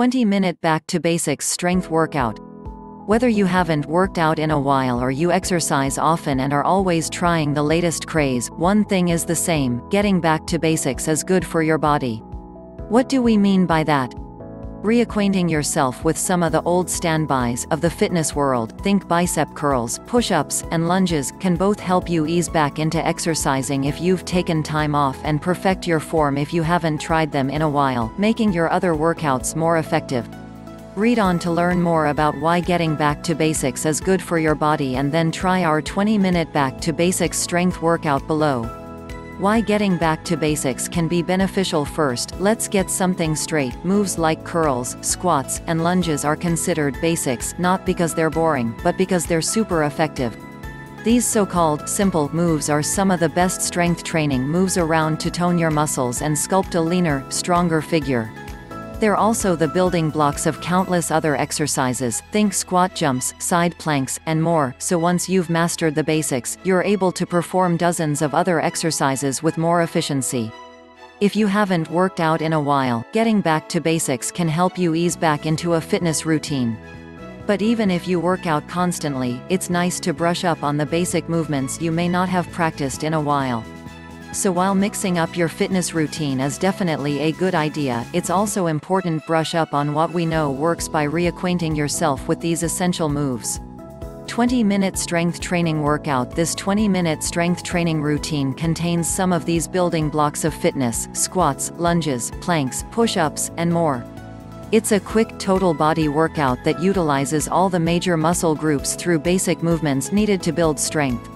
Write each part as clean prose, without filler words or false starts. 20-minute back to basics strength workout. Whether you haven't worked out in a while or you exercise often and are always trying the latest craze, one thing is the same: getting back to basics is good for your body. What do we mean by that? Reacquainting yourself with some of the old standbys of the fitness world, think bicep curls, push-ups, and lunges, can both help you ease back into exercising if you've taken time off and perfect your form if you haven't tried them in a while, making your other workouts more effective. Read on to learn more about why getting back to basics is good for your body, and then try our 20-minute back to basics strength workout below. Why getting back to basics can be beneficial. First, let's get something straight. Moves like curls, squats, and lunges are considered basics, not because they're boring, but because they're super effective. These so-called simple moves are some of the best strength training moves around to tone your muscles and sculpt a leaner, stronger figure. They're also the building blocks of countless other exercises, think squat jumps, side planks, and more, so once you've mastered the basics, you're able to perform dozens of other exercises with more efficiency. If you haven't worked out in a while, getting back to basics can help you ease back into a fitness routine. But even if you work out constantly, it's nice to brush up on the basic movements you may not have practiced in a while. So while mixing up your fitness routine is definitely a good idea, it's also important to brush up on what we know works by reacquainting yourself with these essential moves. 20-minute strength training workout. This 20-minute strength training routine contains some of these building blocks of fitness: squats, lunges, planks, push-ups, and more. It's a quick total body workout that utilizes all the major muscle groups through basic movements needed to build strength.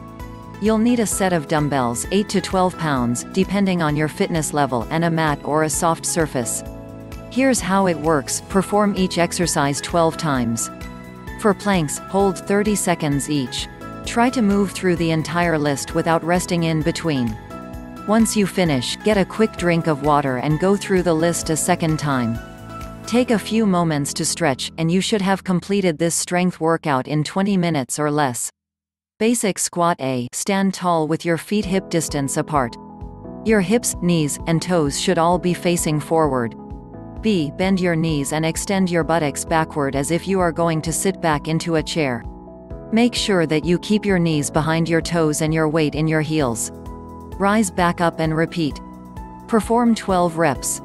You'll need a set of dumbbells, 8 to 12 pounds, depending on your fitness level, and a mat or a soft surface. Here's how it works. Perform each exercise 12 times. For planks, hold 30 seconds each. Try to move through the entire list without resting in between. Once you finish, get a quick drink of water and go through the list a second time. Take a few moments to stretch, and you should have completed this strength workout in 20 minutes or less. Basic squat. A. Stand tall with your feet hip distance apart. Your hips, knees, and toes should all be facing forward. B. Bend your knees and extend your buttocks backward as if you are going to sit back into a chair. Make sure that you keep your knees behind your toes and your weight in your heels. Rise back up and repeat. Perform 12 reps.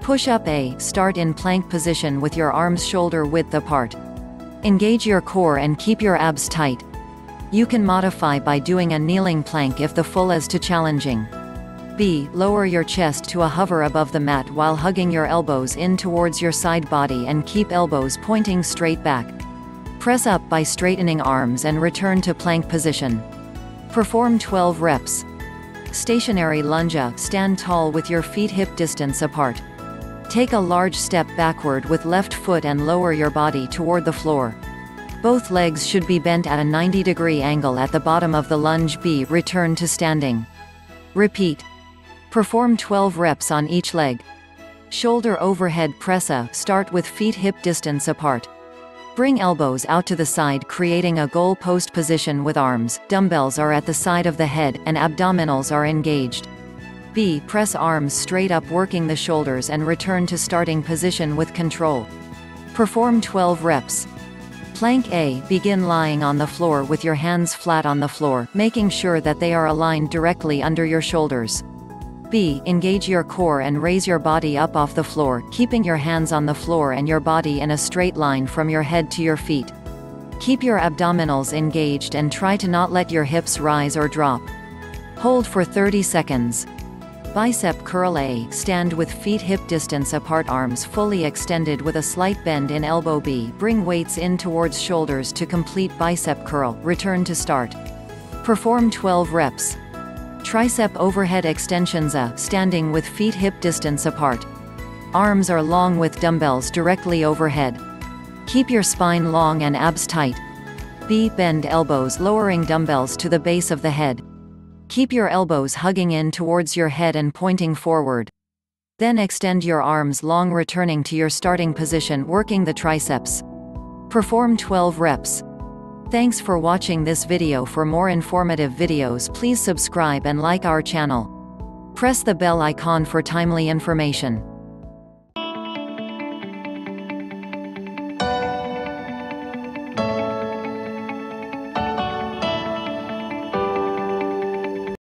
Push up. A. Start in plank position with your arms shoulder width apart. Engage your core and keep your abs tight. You can modify by doing a kneeling plank if the full is too challenging. B. Lower your chest to a hover above the mat while hugging your elbows in towards your side body and keep elbows pointing straight back. Press up by straightening arms and return to plank position. Perform 12 reps. Stationary lunge. Stand tall with your feet hip distance apart. Take a large step backward with left foot and lower your body toward the floor. Both legs should be bent at a 90-degree angle at the bottom of the lunge. B. Return to standing. Repeat. Perform 12 reps on each leg. Shoulder overhead press. A. Start with feet hip distance apart. Bring elbows out to the side, creating a goal post position with arms, dumbbells are at the side of the head, and abdominals are engaged. B. Press arms straight up, working the shoulders, and return to starting position with control. Perform 12 reps. Plank. A. Begin lying on the floor with your hands flat on the floor, making sure that they are aligned directly under your shoulders. B. Engage your core and raise your body up off the floor, keeping your hands on the floor and your body in a straight line from your head to your feet. Keep your abdominals engaged and try to not let your hips rise or drop. Hold for 30 seconds. Bicep curl. A. Stand with feet hip distance apart, arms fully extended with a slight bend in elbow. B. Bring weights in towards shoulders to complete bicep curl, return to start. Perform 12 reps. Tricep overhead extensions. A. Standing with feet hip distance apart. Arms are long with dumbbells directly overhead. Keep your spine long and abs tight. B. Bend elbows, lowering dumbbells to the base of the head. Keep your elbows hugging in towards your head and pointing forward. Then extend your arms long, returning to your starting position, working the triceps. Perform 12 reps. Thanks for watching this video. For more informative videos, please subscribe and like our channel. Press the bell icon for timely information.